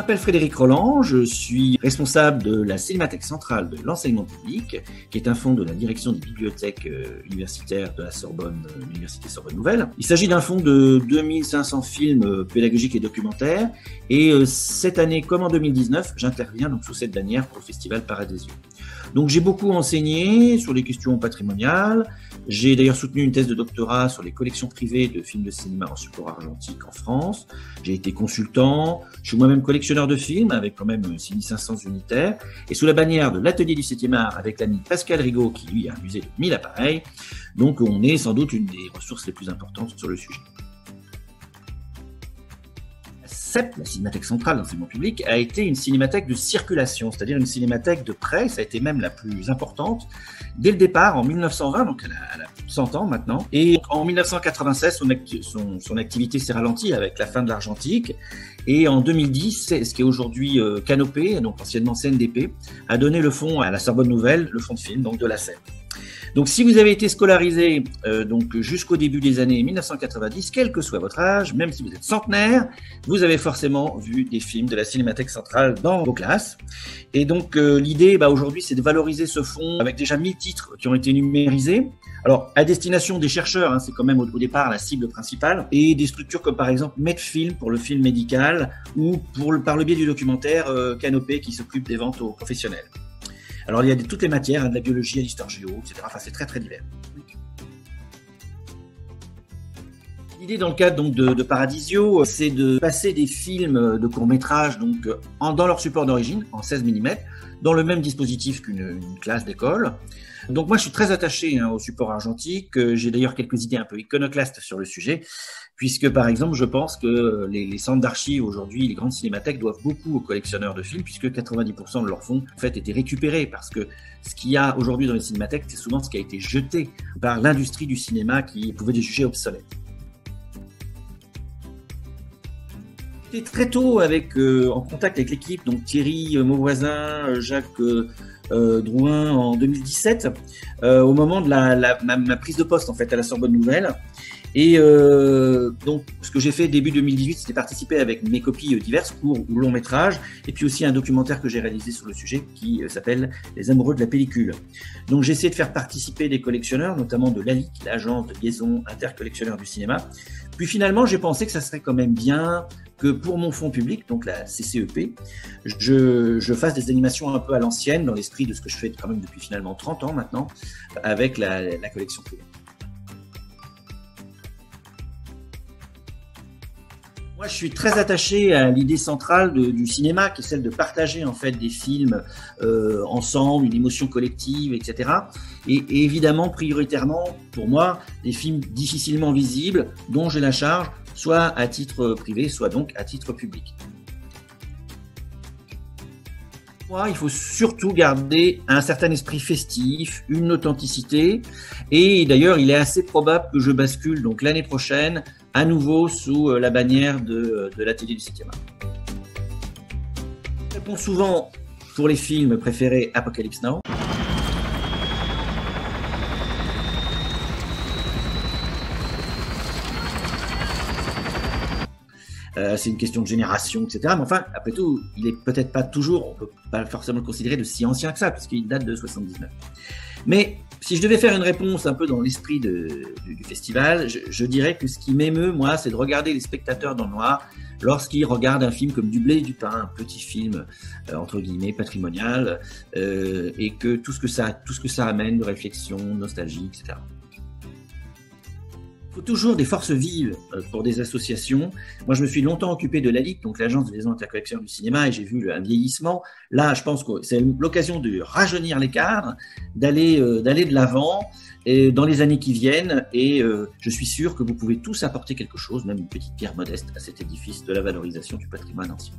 Je m'appelle Frédéric Rolland, je suis responsable de la Cinémathèque centrale de l'enseignement public, qui est un fonds de la direction des bibliothèques universitaires de la Sorbonne, l'Université Sorbonne-Nouvelle. Il s'agit d'un fonds de 2500 films pédagogiques et documentaires, et cette année comme en 2019, j'interviens donc sous cette bannière pour le festival Paradisio. Donc j'ai beaucoup enseigné sur les questions patrimoniales, j'ai d'ailleurs soutenu une thèse de doctorat sur les collections privées de films de cinéma en support argentique en France, j'ai été consultant, je suis moi-même collectionneur de films avec quand même 6500 unitaires, et sous la bannière de l'atelier du 7e art avec l'ami Pascal Rigaud qui lui a un musée de 1000 appareils, donc on est sans doute une des ressources les plus importantes sur le sujet. CEP, la Cinémathèque centrale de l'enseignement public, a été une cinémathèque de circulation, c'est-à-dire une cinémathèque de presse, ça a été même la plus importante dès le départ en 1920, donc elle a 100 ans maintenant. Et en 1996, son activité s'est ralentie avec la fin de l'argentique. Et en 2010, ce qui est aujourd'hui Canopé, donc anciennement CNDP, a donné le fonds à la Sorbonne-Nouvelle, le fonds de film donc de la CEP. Donc si vous avez été scolarisé jusqu'au début des années 1990, quel que soit votre âge, même si vous êtes centenaire, vous avez forcément vu des films de la Cinémathèque centrale dans vos classes. Et donc l'idée aujourd'hui, c'est de valoriser ce fonds avec déjà 1000 titres qui ont été numérisés. Alors à destination des chercheurs, hein, c'est quand même au départ la cible principale, et des structures comme par exemple Medfilm pour le film médical ou par le biais du documentaire Canopé qui s'occupe des ventes aux professionnels. Alors il y a toutes les matières, de la biologie à l'histoire géo, etc. Enfin c'est très très divers. L'idée dans le cadre donc, de Paradisio, c'est de passer des films de court-métrage dans leur support d'origine, en 16 mm, dans le même dispositif qu'une classe d'école. Donc moi je suis très attaché au support argentique, j'ai d'ailleurs quelques idées un peu iconoclastes sur le sujet, puisque par exemple je pense que les centres d'archives aujourd'hui, les grandes cinémathèques doivent beaucoup aux collectionneurs de films, puisque 90% de leurs fonds en fait étaient récupérés, parce que ce qu'il y a aujourd'hui dans les cinémathèques, c'est souvent ce qui a été jeté par l'industrie du cinéma qui pouvait les juger obsolètes. J'étais très tôt en contact avec l'équipe, donc Thierry Mauvoisin, Jacques Drouin en 2017, au moment de ma prise de poste en fait à la Sorbonne Nouvelle. Et donc ce que j'ai fait début 2018, c'était participer avec mes copies diverses, courts ou longs métrages, et puis aussi un documentaire que j'ai réalisé sur le sujet qui s'appelle Les amoureux de la pellicule. Donc j'ai essayé de faire participer des collectionneurs, notamment de l'ALIC, l'agence de liaison intercollectionneur du cinéma. Puis finalement j'ai pensé que ça serait quand même bien que pour mon fonds public, donc la CCEP, je fasse des animations un peu à l'ancienne, dans l'esprit de ce que je fais quand même depuis finalement 30 ans maintenant, avec la collection privée. Moi, je suis très attaché à l'idée centrale du cinéma, qui est celle de partager en fait des films ensemble, une émotion collective, etc. Et évidemment, prioritairement, pour moi, des films difficilement visibles, dont j'ai la charge, soit à titre privé, soit donc à titre public. Il faut surtout garder un certain esprit festif, une authenticité, et d'ailleurs il est assez probable que je bascule donc l'année prochaine à nouveau sous la bannière de l'atelier du 7e art. Je réponds souvent pour les films préférés Apocalypse Now. C'est une question de génération, etc. Mais enfin, après tout, il est peut-être pas toujours, on peut pas forcément le considérer de si ancien que ça, puisqu'il date de 79. Mais si je devais faire une réponse un peu dans l'esprit du festival, je dirais que ce qui m'émeut, moi, c'est de regarder les spectateurs dans le noir lorsqu'ils regardent un film comme Du blé et du pain, un petit film, entre guillemets, patrimonial, et que tout ce que ça amène de réflexion, de nostalgie, etc. Il faut toujours des forces vives pour des associations. Moi, je me suis longtemps occupé de l'ALIC, donc l'Agence de liaison intercollectionneur du cinéma, et j'ai vu un vieillissement. Là, je pense que c'est l'occasion de rajeunir les cadres, d'aller de l'avant dans les années qui viennent. Et je suis sûr que vous pouvez tous apporter quelque chose, même une petite pierre modeste, à cet édifice de la valorisation du patrimoine ancien.